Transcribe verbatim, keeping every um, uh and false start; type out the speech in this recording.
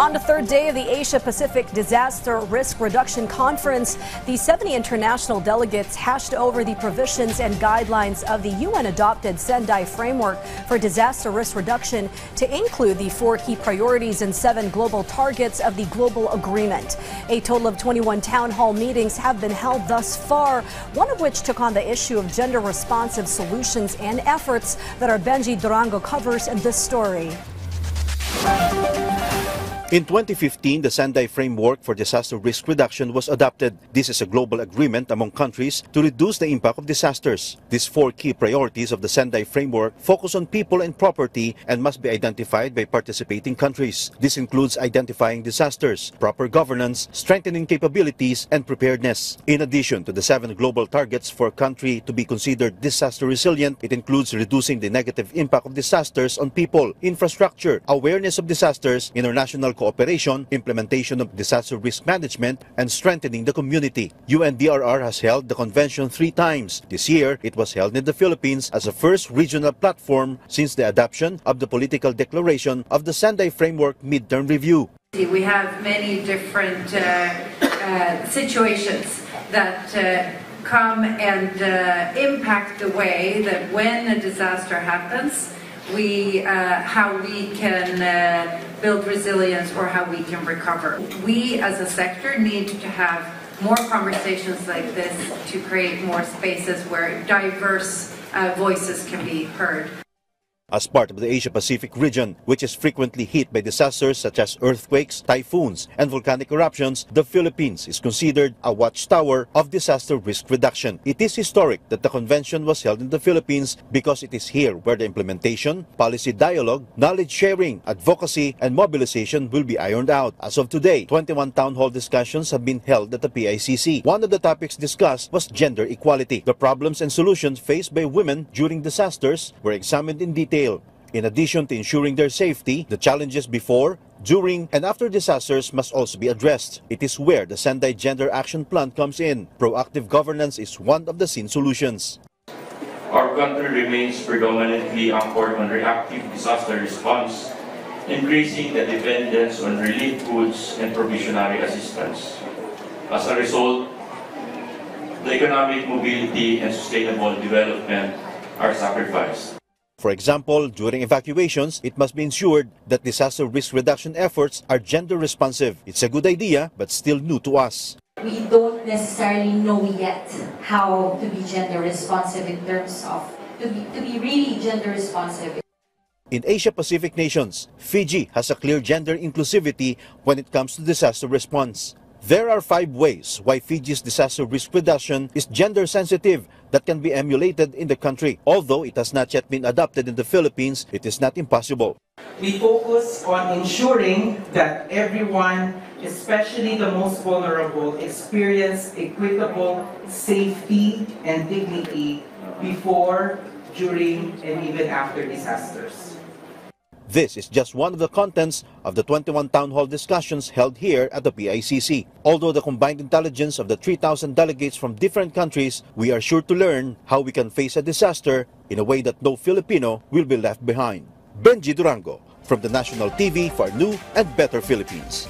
On the third day of the Asia-Pacific Disaster Risk Reduction Conference, the seventy international delegates hashed over the provisions and guidelines of the U N-adopted Sendai Framework for Disaster Risk Reduction to include the four key priorities and seven global targets of the global agreement. A total of twenty-one town hall meetings have been held thus far, one of which took on the issue of gender-responsive solutions and efforts that our Benji Durango covers in this story. In twenty fifteen, the Sendai Framework for Disaster Risk Reduction was adopted. This is a global agreement among countries to reduce the impact of disasters. These four key priorities of the Sendai Framework focus on people and property and must be identified by participating countries. This includes identifying disasters, proper governance, strengthening capabilities, and preparedness. In addition to the seven global targets for a country to be considered disaster resilient, it includes reducing the negative impact of disasters on people, infrastructure, awareness of disasters, international cooperation, implementation of disaster risk management, and strengthening the community. U N D R R has held the convention three times. This year, it was held in the Philippines as a first regional platform since the adoption of the political declaration of the Sendai Framework midterm review. We have many different uh, uh, situations that uh, come and uh, impact the way that when a disaster happens, we, uh, how we can uh, build resilience or how we can recover. We as a sector need to have more conversations like this to create more spaces where diverse uh, voices can be heard. As part of the Asia-Pacific region, which is frequently hit by disasters such as earthquakes, typhoons, and volcanic eruptions, the Philippines is considered a watchtower of disaster risk reduction. It is historic that the convention was held in the Philippines because it is here where the implementation, policy dialogue, knowledge sharing, advocacy, and mobilization will be ironed out. As of today, twenty-one town hall discussions have been held at the P I C C. One of the topics discussed was gender equality. The problems and solutions faced by women during disasters were examined in detail. In addition to ensuring their safety, the challenges before, during, and after disasters must also be addressed. It is where the Sendai Gender Action Plan comes in. Proactive governance is one of the seen solutions. Our country remains predominantly anchored on reactive disaster response, increasing the dependence on relief goods and provisionary assistance. As a result, the economic mobility and sustainable development are sacrificed. For example, during evacuations, it must be ensured that disaster risk reduction efforts are gender responsive. It's a good idea, but still new to us. We don't necessarily know yet how to be gender responsive in terms of, to be, to be really gender responsive. In Asia-Pacific nations, Fiji has a clear gender inclusivity when it comes to disaster response. There are five ways why Fiji's disaster risk reduction is gender sensitive that can be emulated in the country. Although it has not yet been adopted in the Philippines, it is not impossible. We focus on ensuring that everyone, especially the most vulnerable, experience equitable safety and dignity before, during, and even after disasters. This is just one of the contents of the twenty-one town hall discussions held here at the P I C C. Although the combined intelligence of the three thousand delegates from different countries, we are sure to learn how we can face a disaster in a way that no Filipino will be left behind. Benji Durango from the National T V for New and Better Philippines.